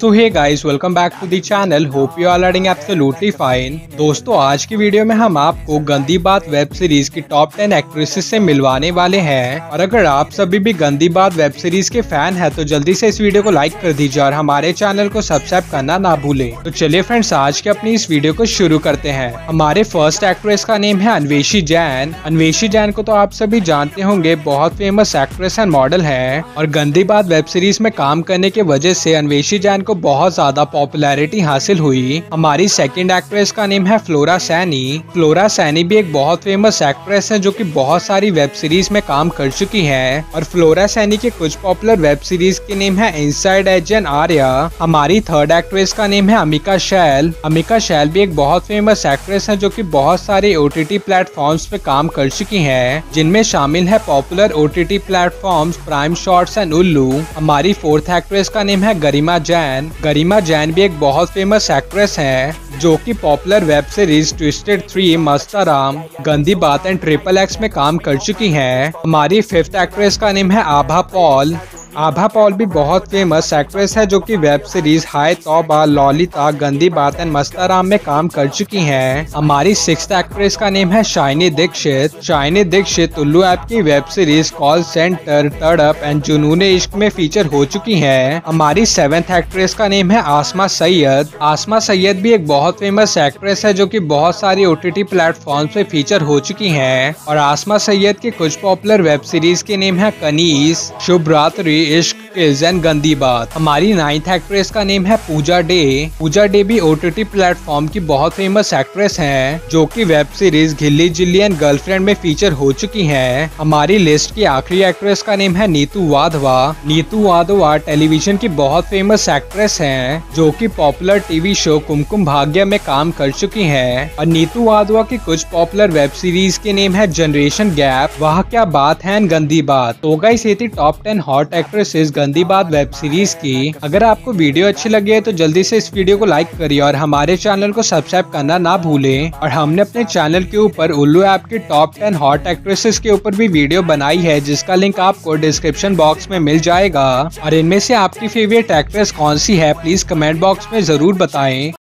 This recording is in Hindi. तो hey guys, welcome back to the channel. Hope you are learning absolutely fine. दोस्तों, आज की वीडियो में हम आपको गंदी बात वेब सीरीज की टॉप 10 एक्ट्रेसेस से मिलवाने वाले हैं। और अगर आप सभी भी गंदी बात वेब सीरीज के फैन हैं तो जल्दी से इस वीडियो को लाइक कर दीजिए और हमारे चैनल को सब्सक्राइब करना ना भूले। तो चलिए फ्रेंड्स, आज के अपनी इस वीडियो को शुरू करते हैं। हमारे फर्स्ट एक्ट्रेस का नेम है अन्वेषी जैन। अन्वेषी जैन को तो आप सभी जानते होंगे, बहुत फेमस एक्ट्रेस एंड मॉडल है। और गंदी बात वेब सीरीज में काम करने की वजह से अन्वेषी जैन को बहुत ज्यादा पॉपुलैरिटी हासिल हुई। हमारी सेकंड एक्ट्रेस का नेम है फ्लोरा सैनी। फ्लोरा सैनी भी एक बहुत फेमस एक्ट्रेस है जो कि बहुत सारी वेब सीरीज में काम कर चुकी है। और फ्लोरा सैनी के कुछ पॉपुलर वेब सीरीज के नेम है इनसाइड एजेंट, आर्या। हमारी थर्ड एक्ट्रेस का नेम है अमिका शैल। अमिका शैल भी एक बहुत फेमस एक्ट्रेस है जो की बहुत सारे OTT प्लेटफॉर्म्स पे काम कर चुकी है, जिनमें शामिल है popular OTT platforms prime shorts and Ullu. हमारी फोर्थ एक्ट्रेस का नेम है गरिमा जैन। गरिमा जैन भी एक बहुत फेमस एक्ट्रेस है जो कि popular web series twisted 3, Masta Ram, Gandi Baat and triple x में काम कर चुकी हैं। हमारी फिफ्थ एक्ट्रेस का नेम है आभा पॉल। आभा पॉल भी बहुत फेमस एक्ट्रेस है जो कि वेब सीरीज हाय तौबा, लॉलिता, गंदी बात एंड मस्ता राम में काम कर चुकी हैं। हमारी सिक्स्थ एक्ट्रेस का नेम है shiny Dixit. Shiny Dixit Ullu app की web series call centre, Tadap and Junoone Ishq में फीचर हो चुकी हैं। हमारी सेवेंथ एक्ट्रेस का नेम है आसमां सैयद। आसमां सैयद भी एक बहुत फेमस एक्ट्रेस है जो की बहुत सारी OTT प्लेटफॉर्म पे फीचर हो चुकी है। और आसमां सैयद के कुछ पॉपुलर वेब सीरीज के नेम है कनीस, शुभरात्रि, इश्क एंड गंदी बात। हमारी नाइन्थ एक्ट्रेस का नेम है पूजा डे। पूजा डे भी OTT प्लेटफॉर्म की बहुत फेमस एक्ट्रेस हैं, जो कि web series घिल्ली Jilli and girlfriend में फीचर हो चुकी हैं। हमारी लिस्ट की आखिरी एक्ट्रेस का नेम है नीतू वाधवा। नीतू वाधवा टेलीविजन की बहुत फेमस एक्ट्रेस हैं, जो कि popular TV show Kumkum Bhagya में काम कर चुकी हैं। और नीतू वाधवा की कुछ पॉपुलर वेब सीरीज के नेम है जनरेशन गैप, वहाँ क्या बात है, गंदी बात। तो गाइस, ये थी टॉप 10 हॉट एक्ट्रेसेस गंदी बात वेब सीरीज की। अगर आपको वीडियो अच्छी लगी है तो जल्दी से इस वीडियो को लाइक करिए और हमारे चैनल को सब्सक्राइब करना ना भूलें। और हमने अपने चैनल के ऊपर उल्लू ऐप की टॉप 10 हॉट एक्ट्रेसेस के ऊपर भी वीडियो बनाई है, जिसका लिंक आपको डिस्क्रिप्शन बॉक्स में मिल जाएगा। और इनमें से आपकी फेवरेट एक्ट्रेस कौन सी है, प्लीज कमेंट बॉक्स में जरूर बताएं।